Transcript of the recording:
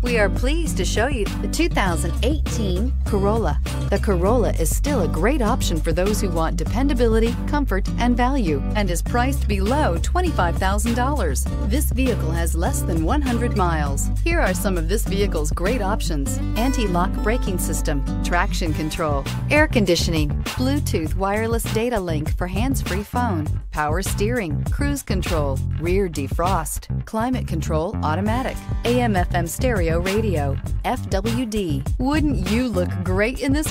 We are pleased to show you the 2018 Corolla. The Corolla is still a great option for those who want dependability, comfort, and value, and is priced below $25,000. This vehicle has less than 100 miles. Here are some of this vehicle's great options: anti-lock braking system, traction control, air conditioning, Bluetooth wireless data link for hands-free phone, power steering, cruise control, rear defrost, climate control automatic, AM/FM stereo radio, FWD. Wouldn't you look great in this